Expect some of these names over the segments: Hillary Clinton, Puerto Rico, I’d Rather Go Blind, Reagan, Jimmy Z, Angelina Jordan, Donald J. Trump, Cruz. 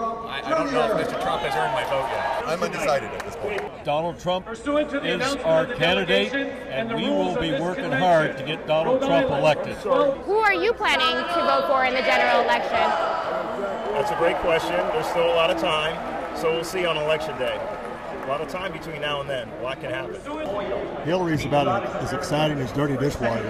Trump. I don't know if Mr. Trump has earned my vote yet. I'm undecided at this point. Donald Trump is our candidate, and we will be working hard to get Donald Trump elected. Who are you planning to vote for in the general election? That's a great question. There's still a lot of time, so we'll see on Election Day. A lot of time between now and then. A lot can happen. Hillary's about as exciting as dirty dishwater,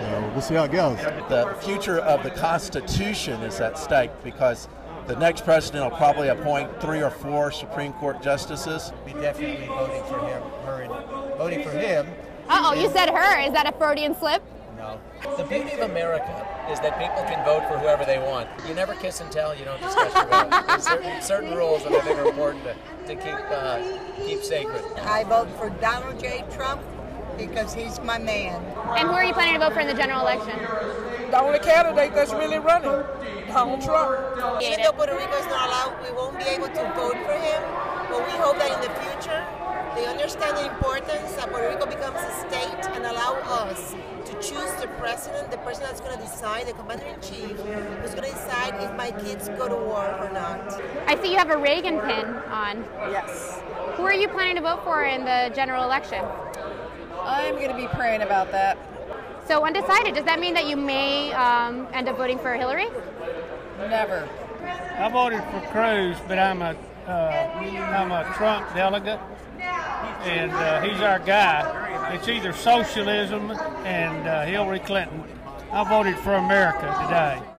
so we'll see how it goes. The future of the Constitution is at stake because the next president will probably appoint 3 or 4 Supreme Court justices. We'd definitely be voting for him. Voting for him. Uh-oh, you said her. Is that a Freudian slip? No. The beauty of America is that people can vote for whoever they want. You never kiss and tell, you don't discuss your vote. There's certain rules that I think are important to keep sacred. I vote for Donald J. Trump because he's my man. And who are you planning to vote for in the general election? The only candidate that's really running, Donald Trump. Even though Puerto Rico is not allowed, we won't be able to vote for him, but we hope that in the future they understand the importance that Puerto Rico becomes a state and allow us to choose the president, the person that's going to decide, the commander-in-chief, who's going to decide if my kids go to war or not. I see you have a Reagan pin on. Yes. Who are you planning to vote for in the general election? I'm going to be praying about that. So undecided, does that mean that you may end up voting for Hillary? Never. I voted for Cruz, but I'm a Trump delegate. And he's our guy. It's either socialism and Hillary Clinton. I voted for America today.